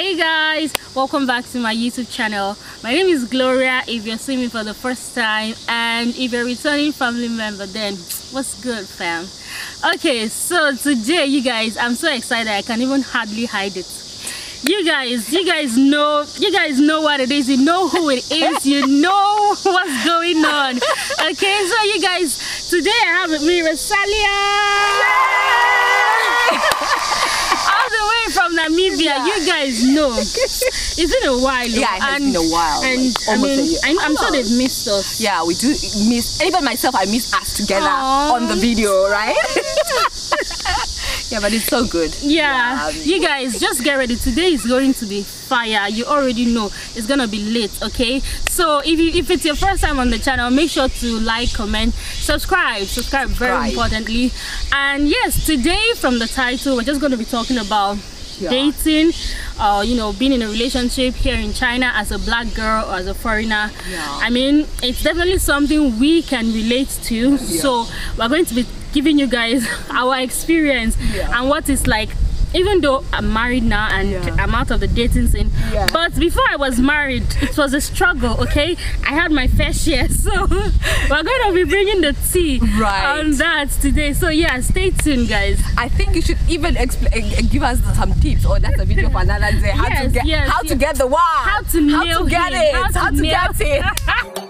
Hey guys, welcome back to my YouTube channel. My name is Gloria if you're seeing me for the first time, and if you're a returning family member, then what's good, fam? Okay, so today you guys, I'm so excited I can even hardly hide it. You guys know what it is, you know who it is, you know what's going on. Okay, so you guys, today I have with me Rosalia! All the way from Namibia, yeah. You guys know. It's been a while. Yeah, it has been a while. And like, I'm sure they've missed us. Yeah, we do miss. Even myself, I miss us together. Aww. On the video, right? Yeah, but it's so good. Yeah. You guys, just get ready. Today is going to be fire. You already know it's gonna be lit. Okay, so if it's your first time on the channel, make sure to like, comment, subscribe, very importantly. And yes, today, from the title, we're just going to be talking about dating, you know, being in a relationship here in China as a black girl or as a foreigner. I mean, it's definitely something we can relate to. So we're going to be giving you guys our experience and what it's like, even though I'm married now and I'm out of the dating scene. But before I was married, it was a struggle. Okay, I had my fair share, so we're going to be bringing the tea on that today. So yeah, stay tuned guys. I think you should even give us some tips. Oh, that's a video for another day. How to get how to get the wine, how to get it.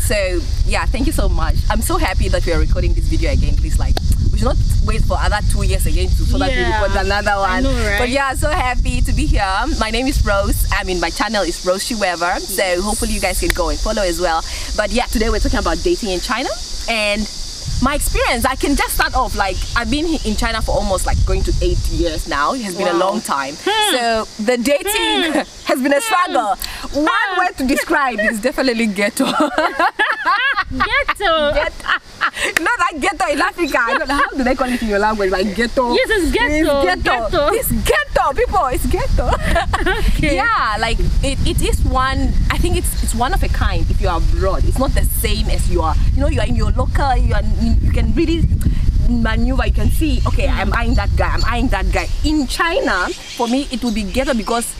So yeah, thank you so much. I'm so happy that we are recording this video again. Please, like, we should not wait for another 2 years again so that we record another one. I know, right? But yeah, so happy to be here. My name is Rose. I mean, my channel is Rose Shiweva. So hopefully you guys can go and follow as well. But yeah, today we're talking about dating in China and my experience. I can just start off, like, I've been in China for almost like going to 8 years now. It has been a long time. So the dating has been a struggle. One word to describe is definitely ghetto. Ghetto. Not like ghetto in Africa. I don't know, how do they call it in your language? Like ghetto. Yes, it's ghetto. It's ghetto. It's ghetto, people. It's ghetto. Okay. Yeah, like it is one. I think it's one of a kind. if you are abroad, it's not the same as you are. You know, you are in your local. You can really maneuver. You can see. Okay, I'm eyeing that guy. I'm eyeing that guy. In China, for me, it would be ghetto because,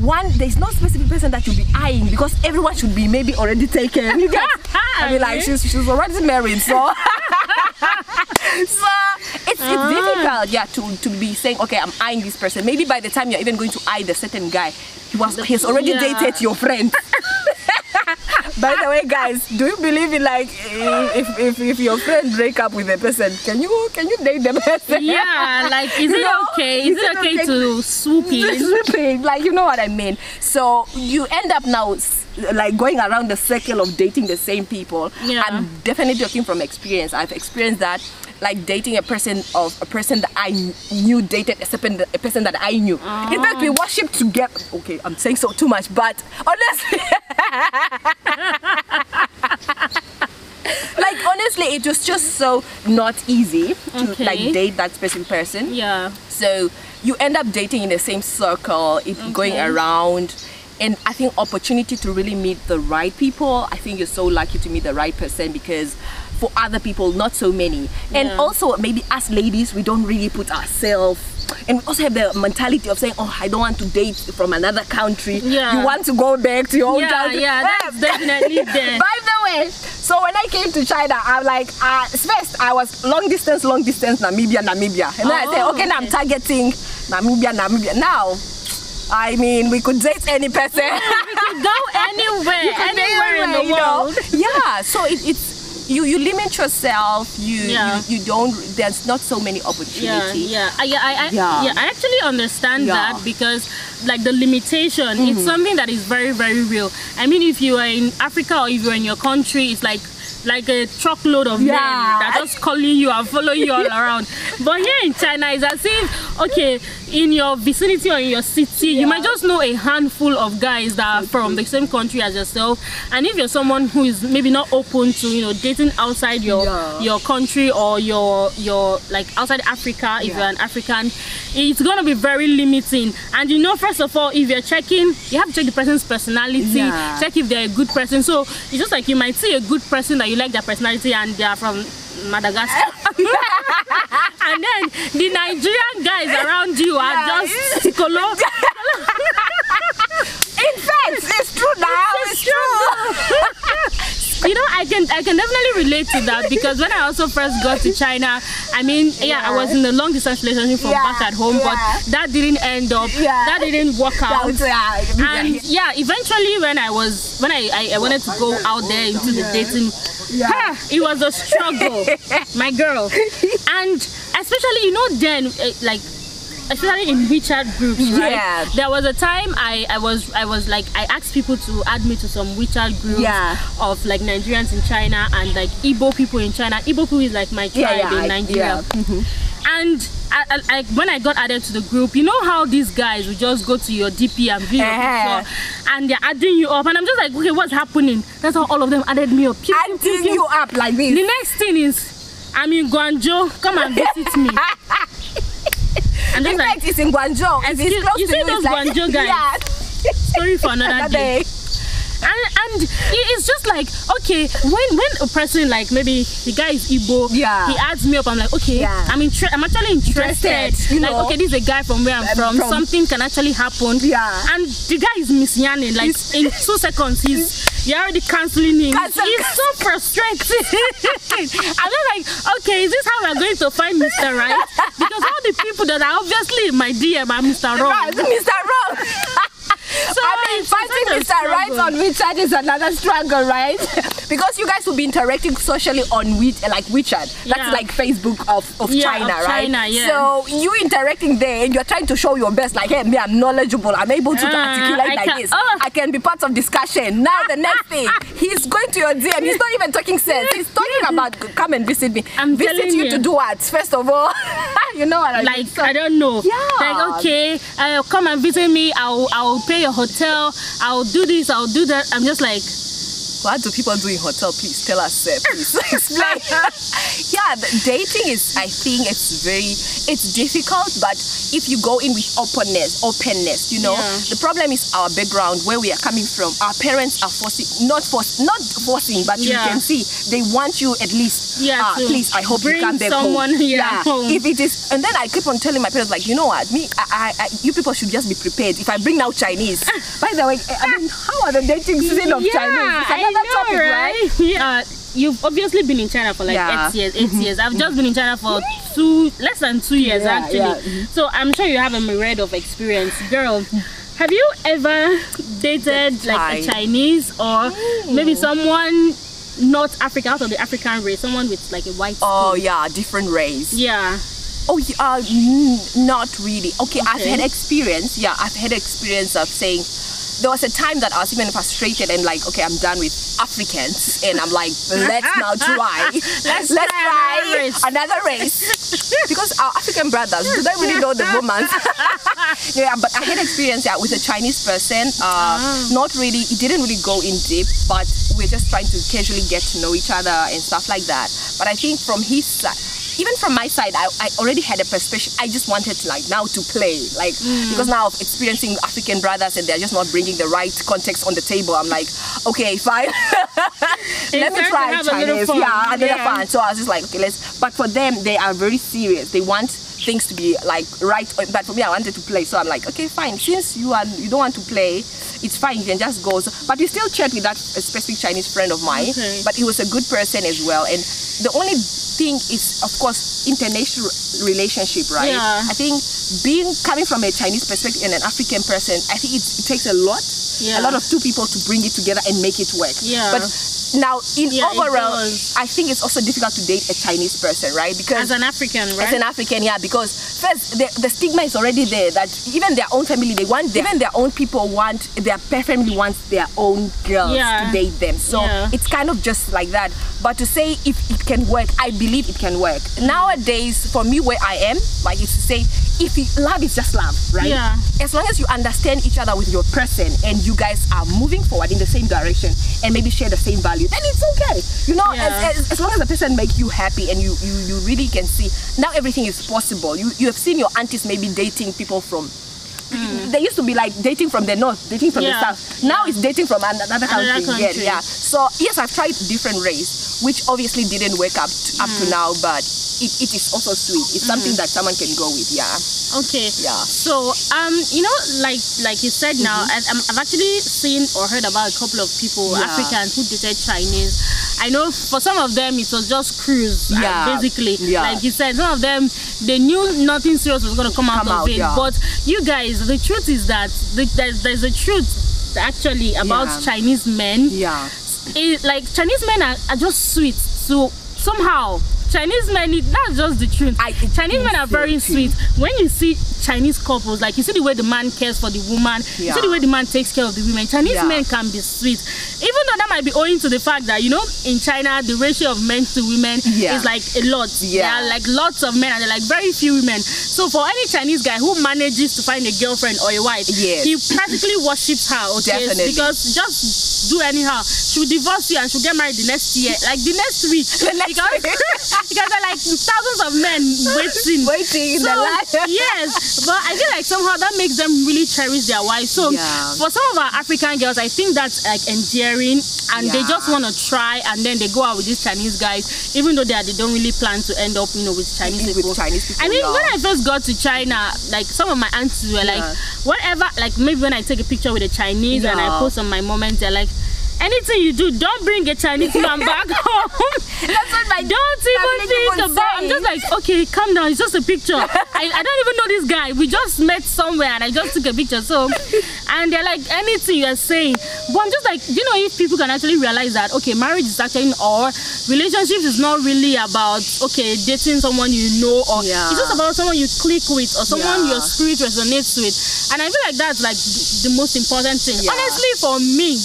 one, there's no specific person that you'll be eyeing because everyone should be maybe already taken. You get? I mean, like she's already married, so so it's difficult, yeah, to be saying, okay, I'm eyeing this person. Maybe by the time you're even going to eye the certain guy, he's already dated your friend. By the way, guys, do you believe in, like, if your friend break up with a person, can you date the person? Yeah, like, is it okay to swoop in? Like, you know what I mean? So you end up now, like, going around the circle of dating the same people. I'm definitely talking from experience. I've experienced that, like, dating a person that I knew dated a person that I knew. In fact, we worshipped together. Okay, I'm saying so too much, but honestly, like, honestly, it was just so not easy to like date that specific person. So you end up dating in the same circle, going around. And I think opportunity to really meet the right people. I think you're so lucky to meet the right person because for other people, not so many. And also, maybe us ladies, we don't really put ourselves, and we also have the mentality of saying, oh, I don't want to date from another country. You want to go back to your own country. That's definitely there. By the way, so when I came to China, I'm like, first I was long distance Namibia, and then I said, okay, now I'm targeting Namibia. Now, I mean, we could date any person. We could go anywhere in the world. Yeah, so it's you limit yourself. You don't. There's not so many opportunities. I actually understand that because, like, the limitation, it's something that is very, very real. I mean, if you are in Africa or if you're in your country, it's like a truckload of men that are just calling you and following you all around. But here in China, it's as if, okay, in your vicinity or in your city, you might just know a handful of guys that are from the same country as yourself. And if you're someone who is maybe not open to, you know, dating outside your country or your like outside Africa, if you're an African, it's gonna be very limiting. And you know, first of all, if you're checking, you have to check the person's personality, check if they're a good person. So it's just like you might see a good person that you like their personality and they are from Madagascar. And then the Nigerian guys around you are just Sikolo. In fact, it's true now. It's true. You know, I can definitely relate to that, because when I also first got to China, I mean, I was in a long distance relationship from back at home, but that didn't end up. That didn't work out. And eventually when I wanted to go out there into the dating. It was a struggle, my girl. And especially, you know, then like especially in WeChat groups, right? There was a time I was like, I asked people to add me to some WeChat groups of like Nigerians in China and like Igbo people in China. Igbo people is like my tribe in Nigeria. And I when I got added to the group, you know how these guys will just go to your DP and view your picture, and they're adding you up, and I'm just like, okay, what's happening? That's how all of them added me up. Adding you up like this. The next thing is, I'm in Guangzhou, come and visit me. And in fact, like, it's in Guangzhou. You see those Guangzhou guys? Story for another day. And it's just like, okay, when a person, like maybe the guy is Igbo, he adds me up, I'm like, okay, I'm actually interested. You know, like, okay, this is a guy from where I'm from, something can actually happen. And the guy is misyanning, like in 2 seconds you're already cancelling him. It's so frustrating. I'm just like, okay, is this how we're going to find Mr. Right? Because all the people that are obviously in my DM are Mr. Wrong. Mr. Wrong. So I mean, fighting Mr. Right on WeChat is another struggle, right? Because you guys will be interacting socially on like WeChat. That's like Facebook of China, right? So you interacting there and you're trying to show your best, like, hey, me, I'm knowledgeable, I'm able to articulate like this. I can be part of discussion. Now the next thing, he's going to your DM, he's not even talking sense. He's talking about, come and visit me. I'm visit you to do what? First of all, you know what I mean? Like, so, I don't know. Like, okay, come and visit me, I'll pay your hotel, I'll do this, I'll do that. I'm just like, what do people do in hotel? Please tell us, please explain. Dating is, I think it's difficult, but if you go in with openness, you know, the problem is our background, where we are coming from. Our parents are not forcing, but you can see they want you at least. Please, I hope you come back home. Home. If it is, and then I keep on telling my parents, like, you know what, me, I you people should just be prepared. If I bring now Chinese, by the way, I mean, how are the dating season of Chinese? That topic, right? You've obviously been in China for like 8 years. I've just been in China for less than two years actually. So I'm sure you have a myriad of experience, girl. Have you ever dated like a Chinese or maybe someone not African, out of the African race, someone with like a white skin? Different race. Not really. Okay, I've had experience. I've had experience of saying. There was a time that I was even frustrated and like, okay, I'm done with Africans, and I'm like, let's now try, let's try another race, because our African brothers, do they really know the romance? But I had experience with a Chinese person. Not really, it didn't really go in deep, but we're just trying to casually get to know each other and stuff like that. But I think from his side, even from my side, I already had a perspective. I just wanted to like now to play, like because now of experiencing African brothers and they're just not bringing the right context on the table. I'm like, okay, fine, let me try Chinese. Fun. So I was just like, okay, let's. But for them, they are very serious. They want things to be like right, but for me, I wanted to play, so I'm like, okay, fine. Since you don't want to play, it's fine. You can just go. So, but we still chat with that specific Chinese friend of mine. But he was a good person as well. And the only thing is, of course, international relationship, right? I think coming from a Chinese perspective and an African person, I think it takes a lot of two people to bring it together and make it work. But Now, overall, I think it's also difficult to date a Chinese person, right? Because as an African, right? As an African, yeah, because first, the stigma is already there that even their own family, even their own people want, their family wants their own girls to date them. So it's kind of just like that. But to say if it can work, I believe it can work. Nowadays, for me where I am, like it's to say, if you, love is just love, right? Yeah. As long as you understand each other with your person and you guys are moving forward in the same direction and maybe share the same value, then it's okay. You know, as long as the person makes you happy and you really can see, now everything is possible. You have seen your aunties maybe dating people from, they used to be like dating from the north, dating from the south. Now it's dating from another country. Yeah. So yes, I've tried different ways, which obviously didn't work up to now, but it is also sweet. It's something that someone can go with. Yeah. Okay. Yeah. So you know, like you said now, I've actually seen or heard about a couple of people, Africans who dated Chinese. I know for some of them it was just cruise, basically. Yeah. Like you said, some of them they knew nothing serious was gonna come out of it. Yeah. But you guys, the truth is that there's a truth actually about Chinese men. Yeah. It, like Chinese men are just sweet. So somehow Chinese men, that's just the truth. Chinese men are very sweet. When you see Chinese couples, like you see the way the man cares for the woman, you see the way the man takes care of the women. Chinese men can be sweet. Even though that might be owing to the fact that, you know, in China, the ratio of men to women is like a lot. Yeah. There are like lots of men and there are like very few women. So for any Chinese guy who manages to find a girlfriend or a wife, he practically worships her, okay? Definitely. Because just do anyhow. She'll divorce you and she'll get married the next year, like the next week. Because there are like thousands of men waiting. So, in the line. Yes, but I feel like somehow that makes them really cherish their wives. So for some of our African girls, I think that's like endearing, and they just want to try, and then they go out with these Chinese guys, even though they don't really plan to end up, you know, with Chinese people. I mean, when I first got to China, like some of my aunts were like, whatever, like maybe when I take a picture with a Chinese and I post on my moments, they're like, anything you do, don't bring a Chinese man back home. That's what my don't even think about. I'm just like, okay, calm down. It's just a picture. I don't even know this guy. We just met somewhere and I just took a picture. So, and they're like, anything you are saying. But I'm just like, you know, if people can actually realize that, okay, marriage is actually, or relationships is not really about, okay, dating someone you know, or it's just about someone you click with or someone your spirit resonates with. And I feel like that's like the most important thing. Yeah. Honestly, for me,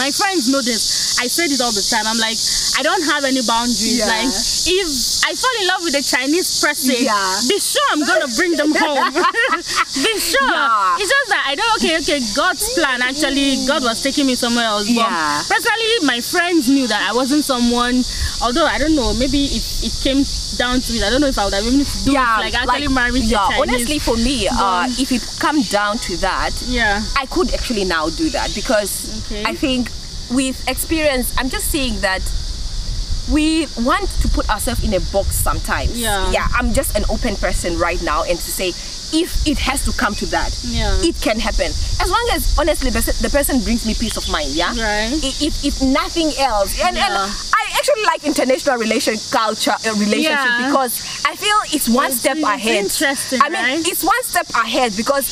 my friends know this. I say this all the time. I'm like, I don't have any boundaries. Yeah. Like, if I fall in love with a Chinese person, be sure I'm gonna bring them home. Be sure. Yeah. It's just that I don't. Okay. God's plan. Actually, God was taking me somewhere else. But personally, my friends knew that I wasn't someone. Although I don't know, maybe if it came down to it, I don't know if I would have even do it, like actually marry a Chinese. Honestly, for me, if it come down to that, I could actually now do that because I think. With experience, I'm just saying that we want to put ourselves in a box sometimes. I'm just an open person right now, and to say if it has to come to that, it can happen. As long as, honestly, the person brings me peace of mind, if nothing else. And I actually like international relationship because I feel it's one step ahead. Interesting, I mean, it's one step ahead because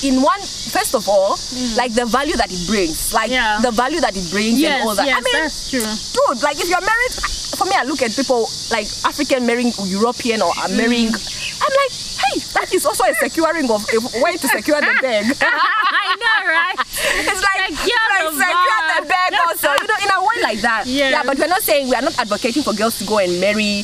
first of all, like the value that it brings, and all that. Yes, I mean, that's true. Dude, like if you're married, for me, I look at people like African marrying European or marrying, I'm like, hey, that is also a securing of a way to secure the bag. I know, right? It's like secure the bag also, you know, in a way like that. Yeah, but we're not saying, we are not advocating for girls to go and marry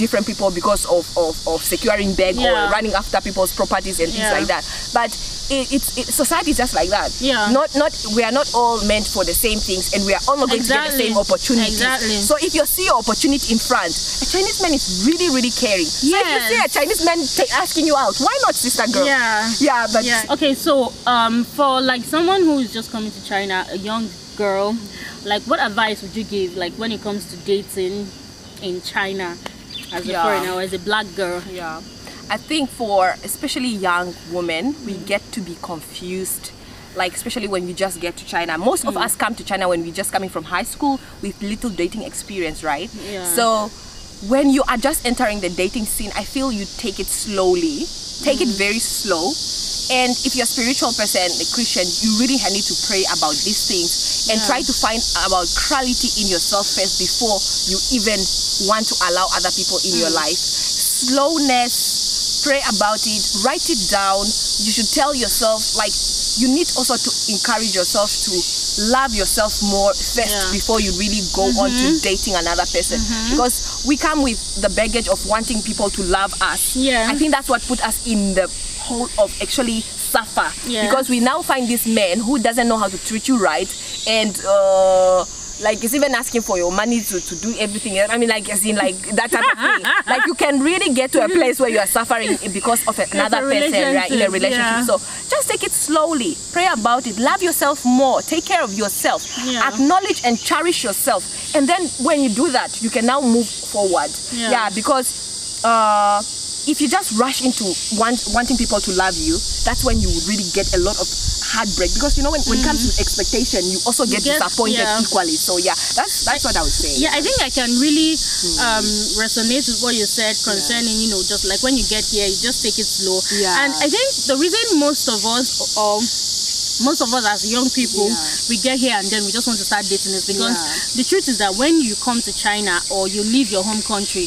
different people because of securing bag or running after people's properties and things like that. But it's society is just like that. Yeah. Not we are not all meant for the same things, and we are all not going to get the same opportunities. Exactly. So if you see an opportunity in front, a Chinese man is really, really caring. Yeah. So if you see a Chinese man asking you out, why not, sister girl? Yeah. Yeah, but okay. So for like someone who is just coming to China, a young girl, like what advice would you give, like when it comes to dating in China as a foreigner or as a black girl? Yeah. I think for especially young women, we get to be confused, like especially when you just get to China. Most of us come to China when we're just coming from high school with little dating experience, right? Yeah. So when you are just entering the dating scene, I feel you take it slowly, take it very slow, And if you're a spiritual person, a Christian, you really need to pray about these things and try to find about clarity in yourself first before you even want to allow other people in your life. Slowness, pray about it, write it down. You should tell yourself, like, you need also to encourage yourself to love yourself more first before you really go on to dating another person, because we come with the baggage of wanting people to love us. I think that's what put us in the hole of actually suffer, because we now find this man who doesn't know how to treat you right, and like, it's even asking for your money to do everything. I mean, like, as in, like, that type of thing. Like, you can really get to a place where you are suffering because of another person, right, in a relationship. So just take it slowly. Pray about it. Love yourself more. Take care of yourself. Acknowledge and cherish yourself. And then when you do that, you can now move forward. Because if you just rush into wanting people to love you, that's when you would really get a lot of heartbreak, because you know, when it comes to expectation, you also get disappointed equally. So that's what I would say. I think I can really resonate with what you said concerning you know, just like when you get here, you just take it slow. And I think the reason most of us as young people, we get here and then we just want to start dating is because the truth is that when you come to China or you leave your home country,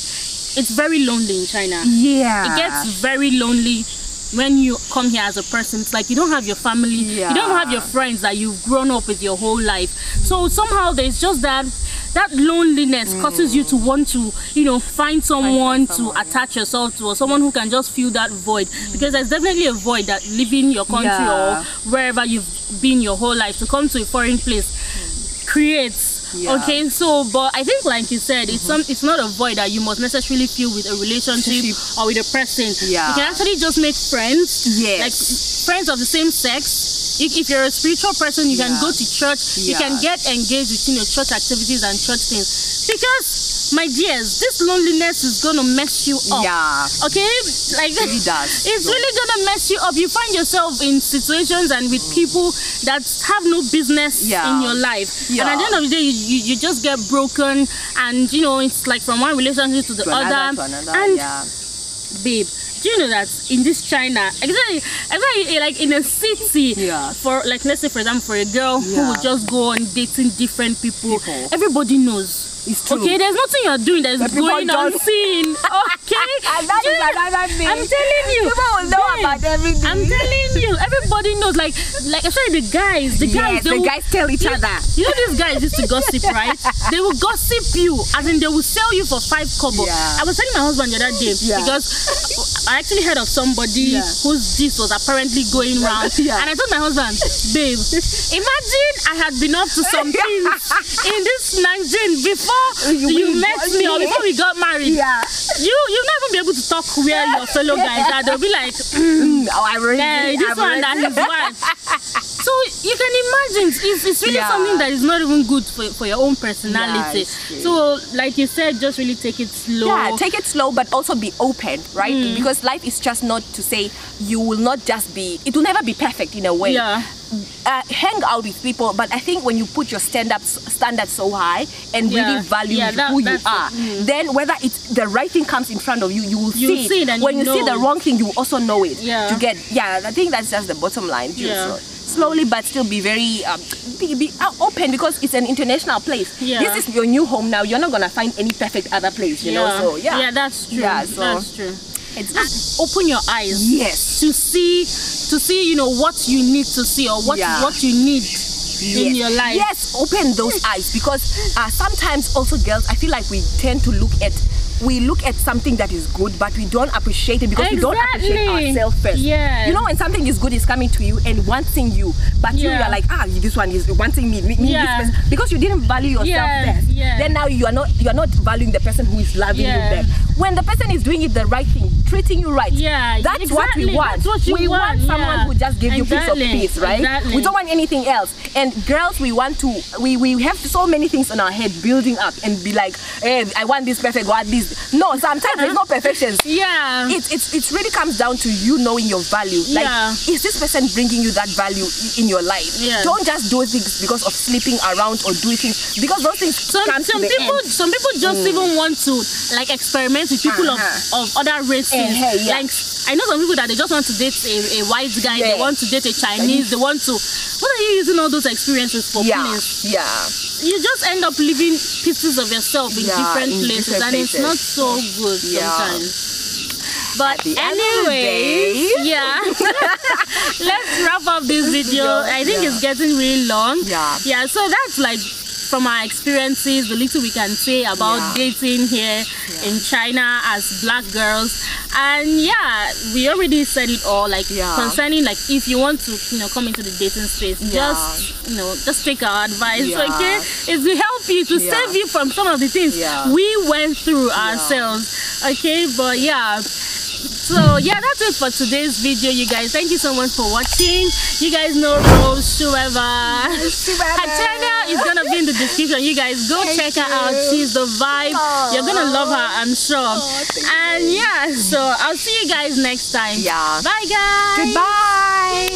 it's very lonely in China. It gets very lonely. When you come here as a person, it's like you don't have your family, you don't have your friends that you've grown up with your whole life. So somehow there's just that loneliness causes you to want to, you know, find someone to attach yourself to, or someone who can just fill that void. Because there's definitely a void that leaving your country or wherever you've been your whole life to come to a foreign place creates. Okay, so but I think, like you said, it's not a void that you must necessarily feel with a relationship or with a person. You can actually just make friends, like friends of the same sex. If you're a spiritual person, you can go to church, you can get engaged within your church activities and church things, because my dears, this loneliness is gonna mess you up. Okay, like it really does. It's really gonna mess you up. You find yourself in situations and with people that have no business in your life, and at the end of the day, you just get broken, and you know, it's like from one relationship to the other. And babe, do you know that in this China, exactly like in a city, for, like, let's say for example, for a girl who would just go on dating different people, everybody knows. It's true. Okay, there's nothing you're doing that is going unseen. Okay? And that is another thing. I'm telling you. People will know about everything. I'm telling you. Everybody knows. Like actually the guys. The guys tell each other. You know these guys used to gossip, right? They will gossip you. As in, they will sell you for 5 kobo. I was telling my husband the other day, because I actually heard of somebody whose gist was apparently going round. And I told my husband, babe, imagine I had been up to some things in this Nanjing before you met me or before we got married. You'll never be able to talk where your fellow guys are. They'll be like, this one and his wife. So you can imagine, it's really something that is not even good for your own personality. So like you said, just really take it slow. Take it slow, but also be open, right? Because life is just not to say you will not just be, it will never be perfect in a way. Hang out with people, but I think when you put your standards so high and really value who you are, then whether it's the right thing comes in front of you, you will see it. When you see the wrong thing, you will also know it. I think that's just the bottom line. Slowly but still be very be open, because it's an international place. This is your new home now. You're not gonna find any perfect other place, you know. So that's true. That's true. It's just open your eyes to see you know what you need to see, or what you need in your life. Open those eyes, because sometimes also, girls, I feel like we tend to look at something that is good, but we don't appreciate it, because we don't appreciate ourselves first. You know, when something is good is coming to you and wanting you, but you are like, this one is wanting me this person, because you didn't value yourself first. Then now you are not valuing the person who is loving you back. When the person is doing it the right thing, treating you right, that's exactly what we want. We want someone who just gives you piece of peace, right? We don't want anything else. And girls, we have so many things on our head building up and be like, hey, I want this perfect, what this. No, sometimes there's no perfection. It really comes down to you knowing your value. Like, is this person bringing you that value in your life? Don't just do things because of sleeping around or doing things, because those things come to the end. Some people just even want to, like, experiment with people of other races yeah. Like, I know some people that they just want to date a white guy, yeah. They want to date a Chinese, they want to... What are you using all those experiences for? Yeah, please? Yeah. You just end up living pieces of yourself in different places. It's not so good sometimes. But anyway, yeah, let's wrap up this video. I think it's getting really long. Yeah, so that's like from our experiences, the little we can say about dating here in China as black girls. And yeah, we already said it all, like concerning like if you want to, you know, come into the dating space, just, you know, just take our advice, okay? It will help you to save you from some of the things we went through ourselves, okay? But yeah. So yeah, that's it for today's video, you guys. Thank you so much for watching. You guys know Rose Shiweva. Her channel is gonna be in the description. You guys go check her out. She's the vibe. Aww. You're gonna love her, I'm sure. Aww, and yeah, so I'll see you guys next time. Bye guys. Goodbye.